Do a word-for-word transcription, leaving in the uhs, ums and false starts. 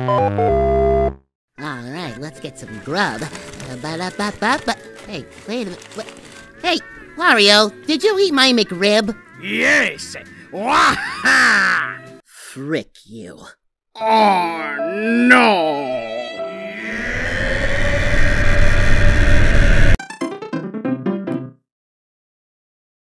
Alright, let's get some grub. Hey, wait a minute. Hey, Wario, did you eat my McRib? Yes! Waha! Frick you. Oh, no!